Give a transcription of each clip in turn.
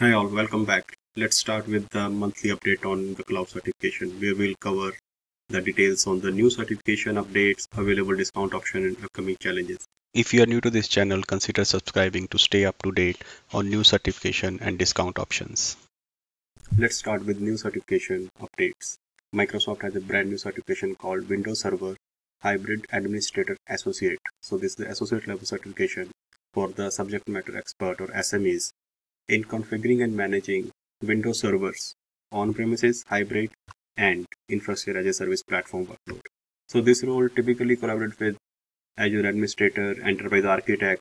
Hi all, welcome back. Let's start with the monthly update on the cloud certification. We will cover the details on the new certification updates, available discount option and upcoming challenges. If you are new to this channel, consider subscribing to stay up to date on new certification and discount options. Let's start with new certification updates. Microsoft has a brand new certification called Windows Server Hybrid Administrator Associate. So this is the associate level certification for the subject matter expert or SMEs in configuring and managing Windows servers, on-premises, hybrid, and infrastructure as a service platform workload. So this role typically collaborates with Azure Administrator, Enterprise Architect,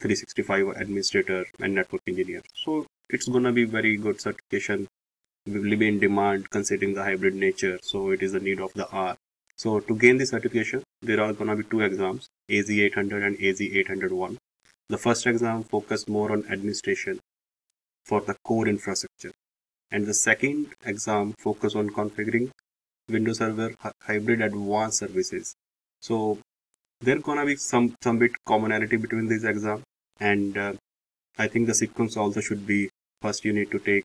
365 Administrator, and Network Engineer. So it's gonna be very good certification. We will be in demand considering the hybrid nature, so it is the need of the hour. So to gain this certification, there are gonna be two exams, AZ-800 and AZ-801. The first exam focused more on administration for the core infrastructure, and the second exam focused on configuring Windows Server Hybrid Advanced Services. So there gonna be some bit commonality between these exams, and I think the sequence also should be first you need to take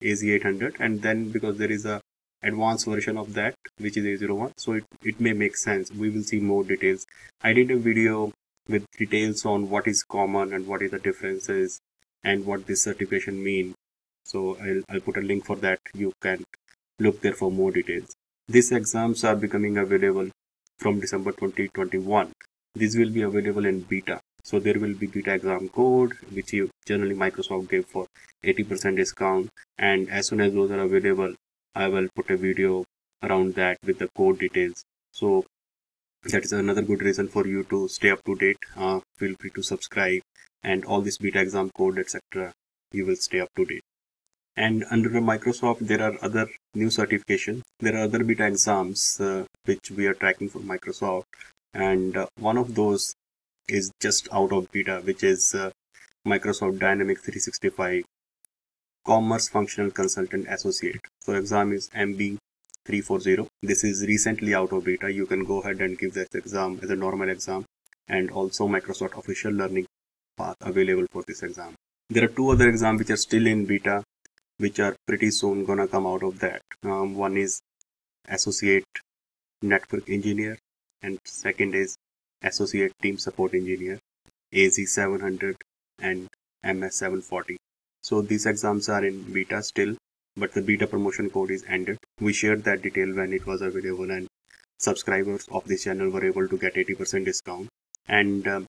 AZ-800, and then because there is a advanced version of that which is AZ-01, so it may make sense. We will see more details. I did a video with details on what is common and what is the differences and what this certification means. So I'll put a link for that. You can look there for more details. These exams are becoming available from December 2021. These will be available in beta. So there will be beta exam code, which you generally Microsoft gave for 80% discount. And as soon as those are available, I will put a video around that with the code details. So that is another good reason for you to stay up to date. Feel free to subscribe, and all this beta exam code, etc. You will stay up to date. And under Microsoft, there are other new certifications. There are other beta exams which we are tracking for Microsoft. And one of those is just out of beta, which is Microsoft Dynamics 365 Commerce Functional Consultant Associate. So exam is MB-340. This is recently out of beta. You can go ahead and give this exam as a normal exam. And also Microsoft official learning path available for this exam. There are two other exams which are still in beta, which are pretty soon gonna come out of that. One is Associate Network Engineer, and second is Associate Team Support Engineer, AZ-700 and MS-740. So these exams are in beta still, but the beta promotion code is ended. We shared that detail when it was available, and subscribers of this channel were able to get 80% discount. And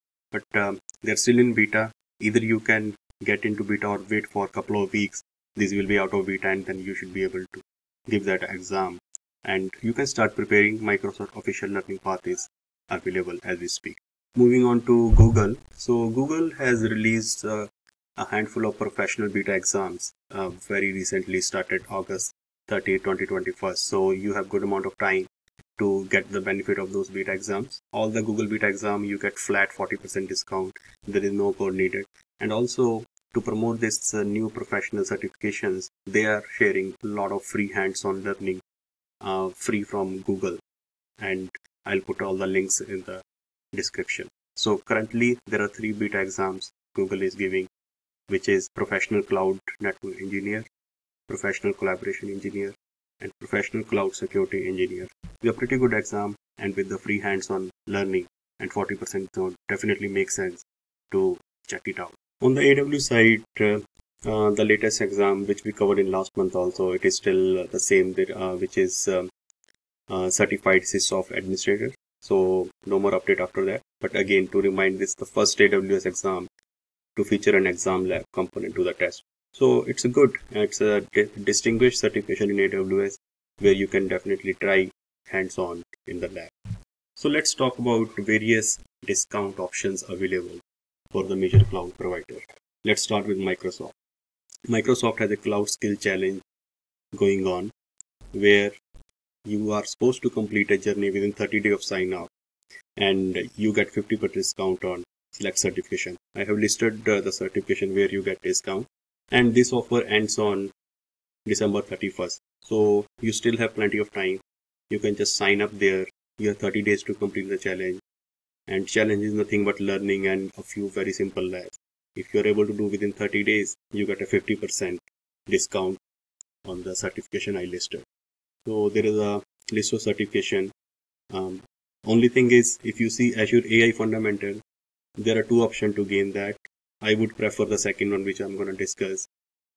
but they're still in beta. Either you can get into beta or wait for a couple of weeks. This will be out of beta, and then you should be able to give that exam. And you can start preparing. Microsoft official learning path is available as we speak. Moving on to Google. So Google has released a handful of professional beta exams very recently, started August 30, 2021. So you have good amount of time to get the benefit of those beta exams. All the Google beta exam, you get flat 40% discount. There is no code needed. And also, to promote this new professional certifications, they are sharing a lot of free hands-on learning, free from Google. And I'll put all the links in the description. So currently, there are three beta exams Google is giving, which is Professional Cloud Network Engineer, Professional Collaboration Engineer, and Professional Cloud Security Engineer. They're pretty good exam, and with the free hands-on learning and 40%, so definitely makes sense to check it out. On the AWS side, the latest exam which we covered in last month also, it is still the same, which is Certified SysOps Administrator. So no more update after that. But again, to remind, this is the first AWS exam to feature an exam lab component to the test. So it's a good, it's a distinguished certification in AWS where you can definitely try hands-on in the lab. So let's talk about various discount options available for the major cloud provider. Let's start with Microsoft. Microsoft has a cloud skill challenge going on where you are supposed to complete a journey within 30 days of sign up, and you get 50% discount on select certification. I have listed the certification where you get discount, and this offer ends on December 31st. So you still have plenty of time. You can just sign up there. You have 30 days to complete the challenge. And challenge is nothing but learning and a few very simple labs. If you're able to do within 30 days, you get a 50% discount on the certification I listed. So there is a list of certification. Only thing is, if you see Azure AI Fundamental, there are two options to gain that. I would prefer the second one, which I'm going to discuss,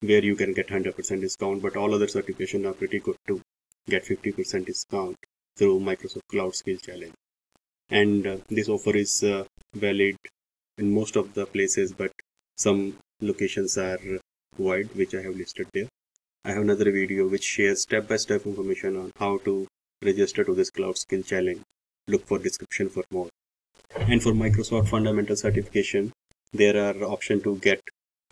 where you can get 100% discount, but all other certifications are pretty good to get 50% discount through Microsoft Cloud Skill Challenge. And this offer is valid in most of the places, but some locations are void, which I have listed there. I have another video which shares step-by-step information on how to register to this Cloud Skill Challenge. Look for description for more. And for Microsoft Fundamental Certification, there are option to get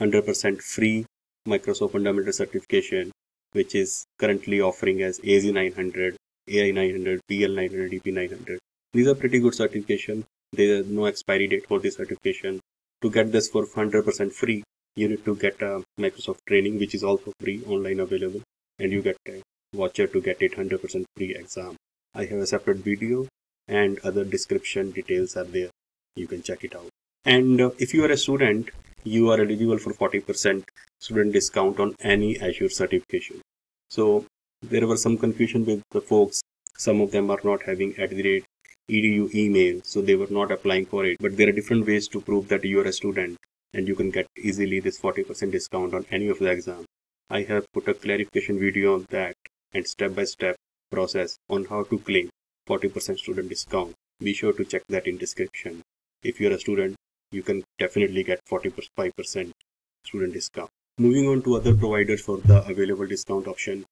100% free Microsoft Fundamental Certification, which is currently offering as AZ-900, AI-900, PL-900, DP-900. These are pretty good certification. There is no expiry date for this certification. To get this for 100% free, you need to get a Microsoft training, which is also free, online available, and you get a voucher to get it 100% free exam. I have a separate video and other description details are there. You can check it out. And if you are a student, you are eligible for 40% student discount on any Azure certification. So there was some confusion with the folks. Some of them are not having @edu email, so they were not applying for it. But there are different ways to prove that you are a student, and you can get easily this 40% discount on any of the exam. I have put a clarification video on that and step-by-step process on how to claim 40% student discount. Be sure to check that in description. If you're a student, you can definitely get 45% student discount. Moving on to other providers for the available discount option,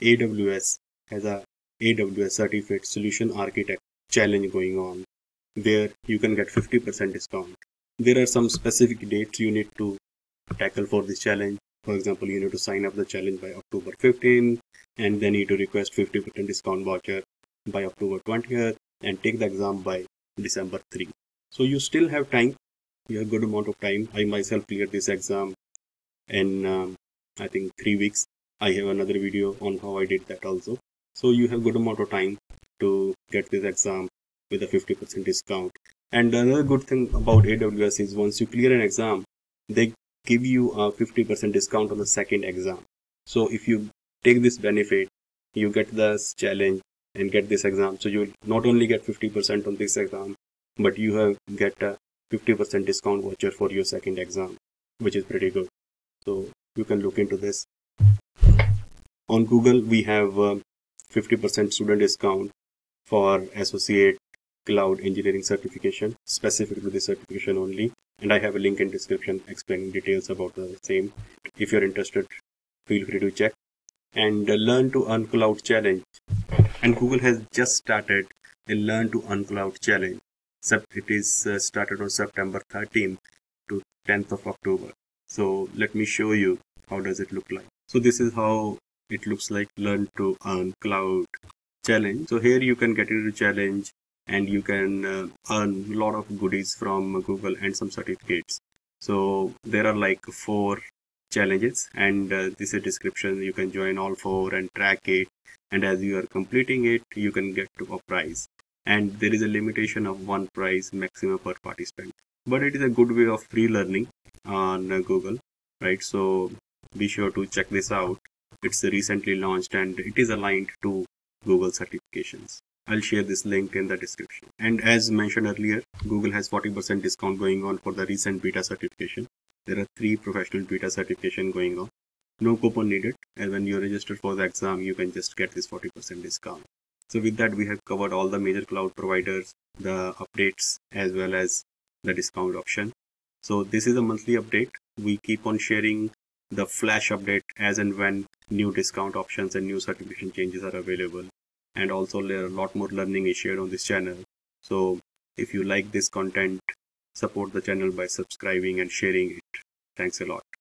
AWS has a AWS Certified Solutions Architect challenge going on, where you can get 50% discount. There are some specific dates you need to tackle for this challenge. For example, you need to sign up the challenge by October 15, and then you need to request 50% discount voucher by October 20th, and take the exam by December 3. So you still have time. You have a good amount of time. I myself cleared this exam in I think 3 weeks. I have another video on how I did that also. So you have a good amount of time to get this exam with a 50% discount. And another good thing about AWS is once you clear an exam, they give you a 50% discount on the second exam. So if you take this benefit, you get this challenge and get this exam. So you not only get 50% on this exam, but you have get a 50% discount voucher for your second exam, which is pretty good. So you can look into this. On Google, we have 50% student discount for Associate Cloud Engineering certification, specific to this certification only. And I have a link in description explaining details about the same. If you're interested, feel free to check. And Learn to Earn Cloud Challenge. And Google has just started a Learn to Earn Cloud Challenge. It is started on September 13th to 10th of October. So let me show you how does it look like. So this is how it looks like, Learn to Earn Cloud Challenge. So here you can get into challenge and you can earn a lot of goodies from Google and some certificates. So there are like 4 challenges, and this is a description. You can join all 4 and track it. And as you are completing it, you can get to a prize. And there is a limitation of 1 prize maximum per participant. But it is a good way of free learning on Google, right? So be sure to check this out. It's recently launched and it is aligned to Google certifications. I'll share this link in the description. And as mentioned earlier, Google has 40% discount going on for the recent beta certification. There are 3 professional beta certification going on. No coupon needed. And when you're registered for the exam, you can just get this 40% discount. So with that, we have covered all the major cloud providers, the updates, as well as the discount option. So this is a monthly update. We keep on sharing the flash update as and when new discount options and new certification changes are available. And also there are a lot more learning is shared on this channel. So if you like this content, support the channel by subscribing and sharing it. Thanks a lot.